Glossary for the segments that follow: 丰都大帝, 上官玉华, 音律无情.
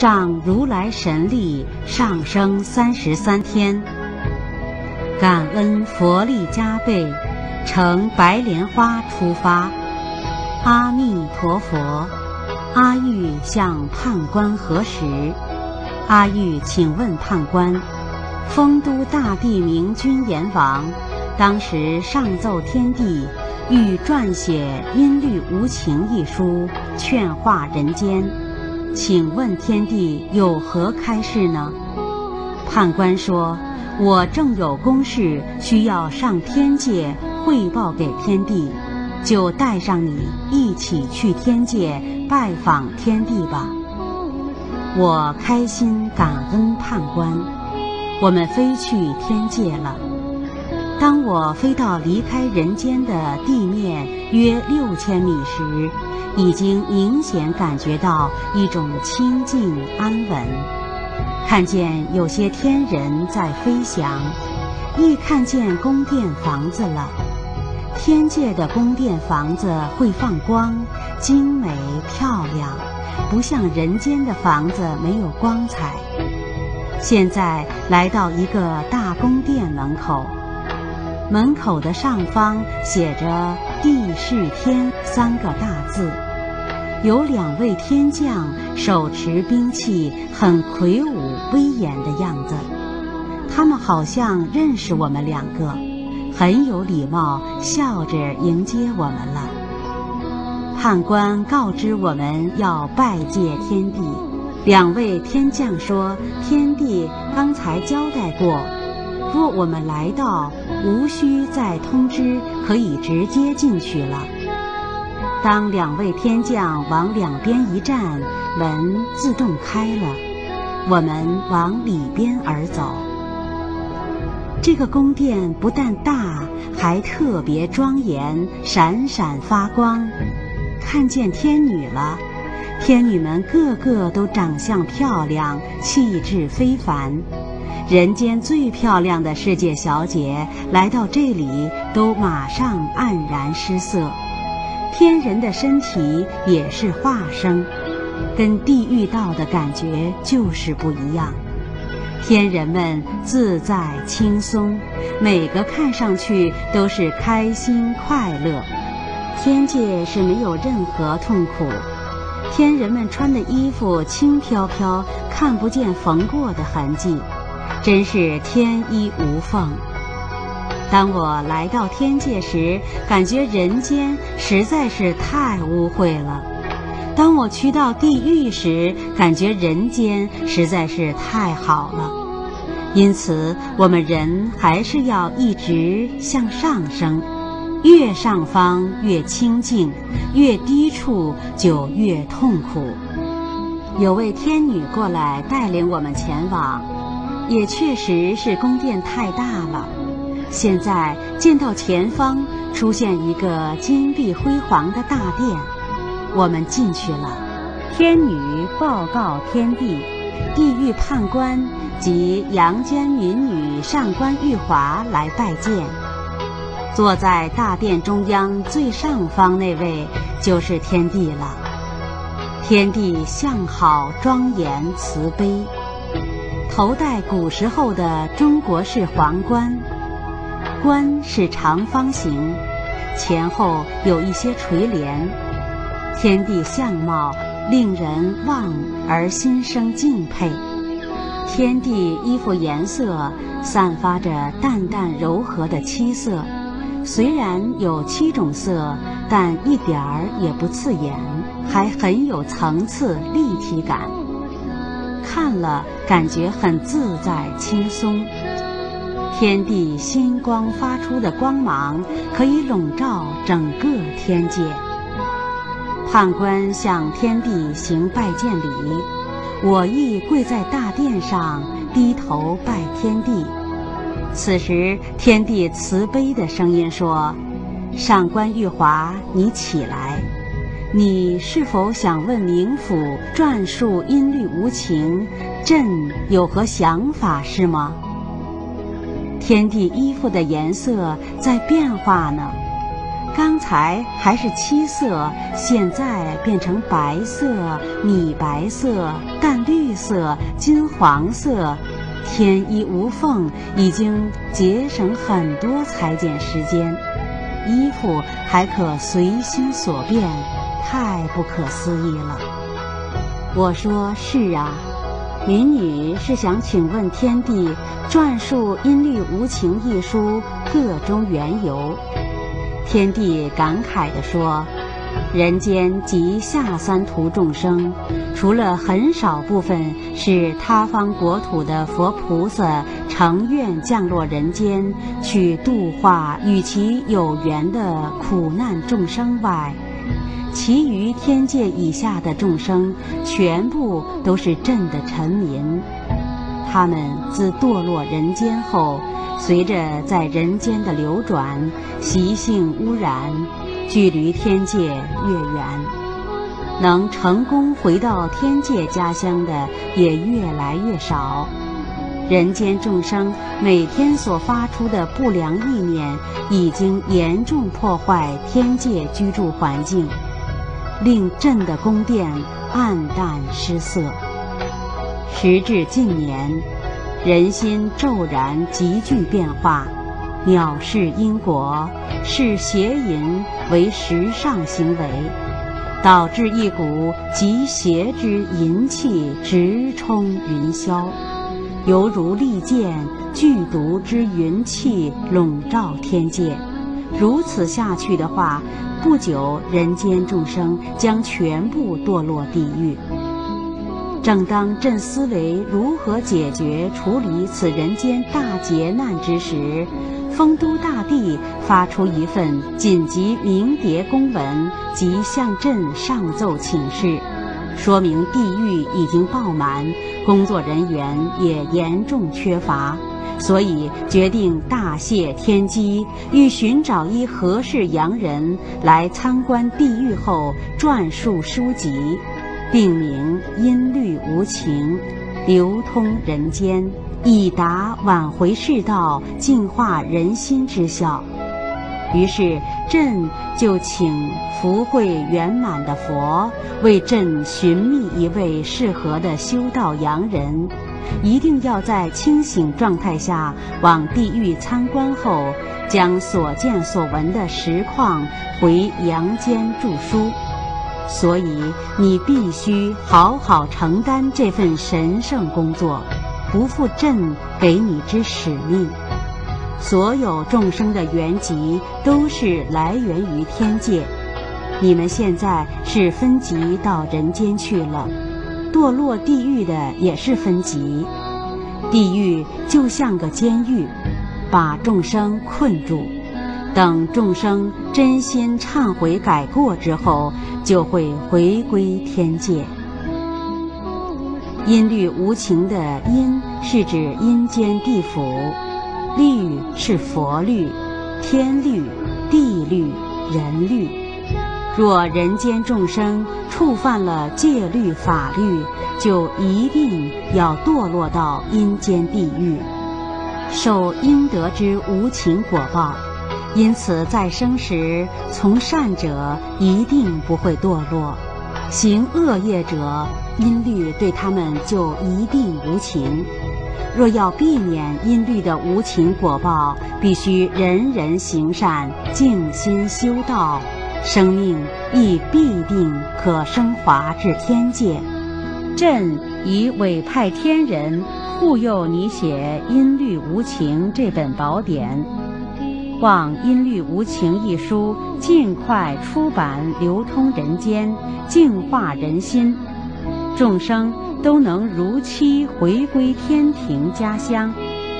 仗如来神力上升33天，感恩佛力加倍，乘白莲花出发。阿弥陀佛，阿育向判官核实。阿育，请问判官，丰都大帝明君阎王当时上奏天帝，欲撰写《音律无情》一书，劝化人间。请问天帝有何开示呢？判官说：“我正有公事需要上天界汇报给天帝，就带上你一起去天界拜访天帝吧。”我开心感恩判官，我们飞去天界了。当我飞到离开人间的地面约6000米时，已经明显感觉到一种清静安稳，看见有些天人在飞翔，亦看见宫殿房子了。天界的宫殿房子会放光，精美漂亮，不像人间的房子没有光彩。现在来到一个大宫殿门口，门口的上方写着地势天3个大字，有2位天将手持兵器，很魁梧威严的样子。他们好像认识我们2个，很有礼貌，笑着迎接我们了。判官告知我们要拜见天帝，2位天将说：“天帝刚才交代过，若我们来到，无需再通知，可以直接进去了。”当2位天将往2边一站，门自动开了，我们往里边而走。这个宫殿不但大，还特别庄严，闪闪发光。看见天女了，天女们个个都长相漂亮，气质非凡。人间最漂亮的世界小姐来到这里都马上黯然失色，天人的身体也是化生，跟地狱道的感觉就是不一样。天人们自在轻松，每个看上去都是开心快乐。天界是没有任何痛苦，天人们穿的衣服轻飘飘，看不见缝过的痕迹，真是天衣无缝。当我来到天界时，感觉人间实在是太污秽了；当我去到地狱时，感觉人间实在是太好了。因此，我们人还是要一直向上升，越上方越清净，越低处就越痛苦。有位天女过来带领我们前往。也确实是宫殿太大了，现在见到前方出现一个金碧辉煌的大殿，我们进去了。天女报告天帝，地狱判官及阳间民女上官玉华来拜见。坐在大殿中央最上方那位就是天帝了。天帝相好庄严慈悲，头戴古时候的中国式皇冠，冠是长方形，前后有一些垂帘。天帝相貌令人望而心生敬佩，天帝衣服颜色散发着淡淡柔和的七色，虽然有7种色，但一点儿也不刺眼，还很有层次立体感。看了感觉很自在轻松，天帝心光发出的光芒可以笼罩整个天界。判官向天帝行拜见礼，我亦跪在大殿上低头拜天帝。此时天帝慈悲的声音说：“上官玉华，你起来。你是否想问冥府转述音律无情，朕有何想法是吗？”天帝衣服的颜色在变化呢，刚才还是七色，现在变成白色、米白色、淡绿色、金黄色，天衣无缝，已经节省很多裁剪时间。衣服还可随心所变，太不可思议了。我说是啊，民女是想请问天帝转述《音律无情》一书各中缘由。天帝感慨地说，人间及下三途众生，除了很少部分是他方国土的佛菩萨乘愿降落人间去度化与其有缘的苦难众生外，其余天界以下的众生全部都是朕的臣民。他们自堕落人间后，随着在人间的流转，习性污染，距离天界越远，能成功回到天界家乡的也越来越少。人间众生每天所发出的不良意念，已经严重破坏天界居住环境，令朕的宫殿暗淡失色。时至近年，人心骤然急剧变化，藐视因果，视邪淫为时尚行为，导致一股极邪之淫气直冲云霄，犹如利剑剧毒之云气笼罩天界。如此下去的话，不久人间众生将全部堕落地狱。正当朕思维如何解决处理此人间大劫难之时，丰都大帝发出一份紧急明牒公文及向朕上奏请示，说明地狱已经爆满，工作人员也严重缺乏，所以决定大泄天机，欲寻找一合适洋人来参观地狱后撰述书籍，并名《音律无情》，流通人间，以达挽回世道、净化人心之效。于是朕就请福慧圆满的佛为朕寻觅一位适合的修道洋人，一定要在清醒状态下往地狱参观后，将所见所闻的实况回阳间著书，所以你必须好好承担这份神圣工作，不负朕给你之使命。所有众生的原籍都是来源于天界，你们现在是分级到人间去了，堕落地狱的也是分级。地狱就像个监狱，把众生困住，等众生真心忏悔改过之后，就会回归天界。音律无情的音是指阴间地府，律是佛律、天律、地律、人律。若人间众生触犯了戒律法律，就一定要堕落到阴间地狱，受阴德之无情果报。因此在生时，从善者一定不会堕落，行恶业者，音律对他们就一定无情。若要避免音律的无情果报，必须人人行善，静心修道，生命亦必定可升华至天界。朕已委派天人护佑你写《音律无情》这本宝典，望《音律无情》一书尽快出版，流通人间，净化人心，众生都能如期回归天庭家乡。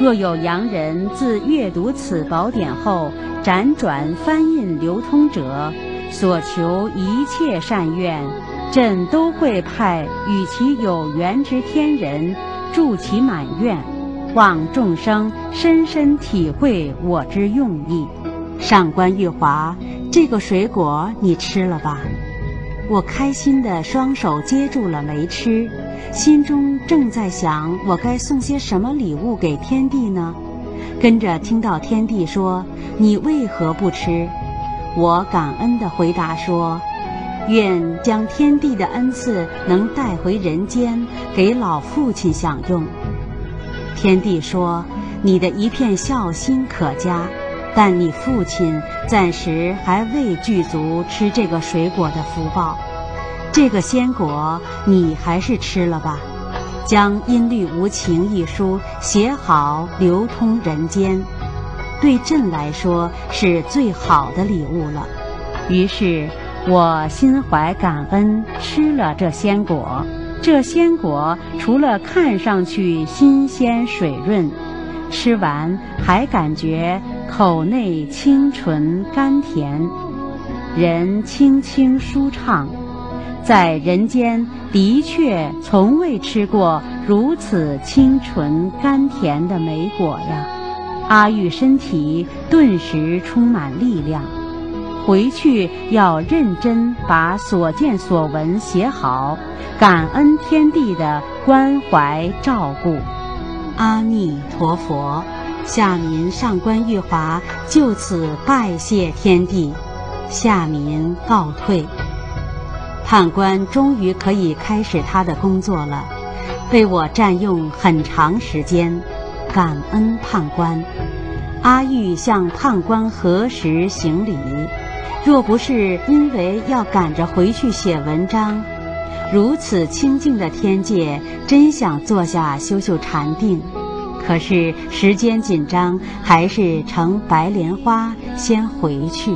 若有洋人自阅读此宝典后，辗转翻印流通者，所求一切善愿，朕都会派与其有缘之天人助其满愿，望众生深深体会我之用意。上官玉华，这个水果你吃了吧？我开心的双手接住了没吃，心中正在想我该送些什么礼物给天帝呢，跟着听到天帝说，你为何不吃？我感恩地回答说：“愿将天地的恩赐能带回人间，给老父亲享用。”天帝说：“你的一片孝心可嘉，但你父亲暂时还未具足吃这个水果的福报。这个仙果你还是吃了吧。将《音律无情》一书写好，流通人间，对朕来说是最好的礼物了。”于是我心怀感恩，吃了这仙果。这仙果除了看上去新鲜水润，吃完还感觉口内清纯甘甜，人轻轻舒畅。在人间的确从未吃过如此清纯甘甜的美果呀！阿玉身体顿时充满力量，回去要认真把所见所闻写好，感恩天地的关怀照顾。阿弥陀佛，下民上官玉华就此拜谢天地，下民告退。判官终于可以开始他的工作了，被我占用很长时间，感恩判官。阿玉向判官核实行礼，若不是因为要赶着回去写文章，如此清静的天界，真想坐下修修禅定。可是时间紧张，还是乘白莲花先回去。